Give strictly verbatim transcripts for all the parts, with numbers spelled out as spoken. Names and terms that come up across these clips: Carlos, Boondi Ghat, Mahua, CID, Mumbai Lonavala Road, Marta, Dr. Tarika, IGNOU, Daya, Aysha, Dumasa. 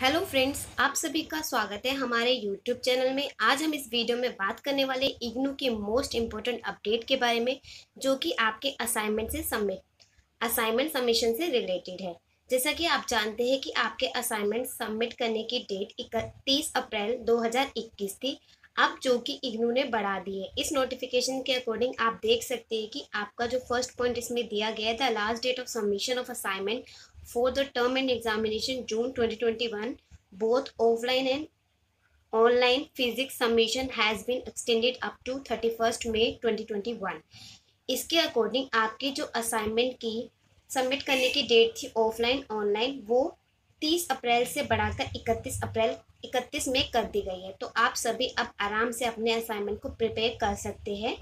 Hello friends, आप सभी का स्वागत है हमारे यूट्यूब चैनल में। आज हम इस वीडियो में बात करने वाले इग्नू के मोस्ट इम्पोर्टेंट अपडेट के बारे में, जो कि आपके असाइनमेंट से सबमिट असाइनमेंट सबमिशन से रिलेटेड है। जैसा कि आप जानते हैं कि आपके असाइनमेंट सबमिट करने की डेट इकतीस अप्रैल दो हज़ार इक्कीस थी, अब जो कि इग्नू ने बढ़ा दी है। इस नोटिफिकेशन के अकॉर्डिंग आप देख सकते हैं कि आपका जो फर्स्ट पॉइंट इसमें दिया गया था, last date of submission of assignment for the term and examination June twenty twenty-one, both offline and online physics submission has been extended up to thirty-first May twenty twenty-one। इसके according आपकी जो assignment की submit करने की date थी offline online, वो तीस अप्रैल से बढ़ाकर इकतीस अप्रैल इकतीस में कर दी गई है। तो आप सभी अब आराम से अपने असाइनमेंट को प्रिपेयर कर सकते हैं।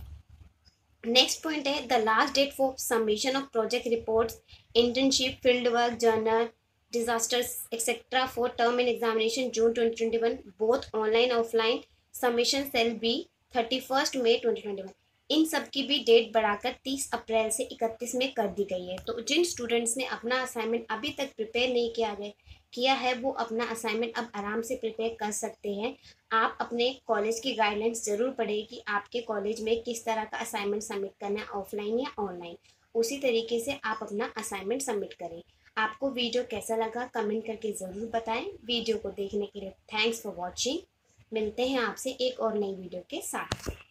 नेक्स्ट पॉइंट है the last date for submission of project reports, internship, field work, journal, disasters etcetera for term end examination June twenty twenty one, both online offline submission shall be thirty first May twenty twenty one. इन सब की भी date बढ़ाकर तीस अप्रैल से इकतीस में कर दी गई है। तो जिन स्टूडेंट्स ने अपना असाइनमेंट अभी तक प्रिपेयर नहीं किया गया किया है वो अपना असाइनमेंट अब आराम से प्रिपेयर कर सकते हैं। आप अपने कॉलेज की गाइडलाइंस ज़रूर पढ़ें कि आपके कॉलेज में किस तरह का असाइनमेंट सबमिट करना है, ऑफलाइन या ऑनलाइन। उसी तरीके से आप अपना असाइनमेंट सबमिट करें। आपको वीडियो कैसा लगा कमेंट करके ज़रूर बताएं। वीडियो को देखने के लिए थैंक्स फॉर वॉचिंग। मिलते हैं आपसे एक और नई वीडियो के साथ।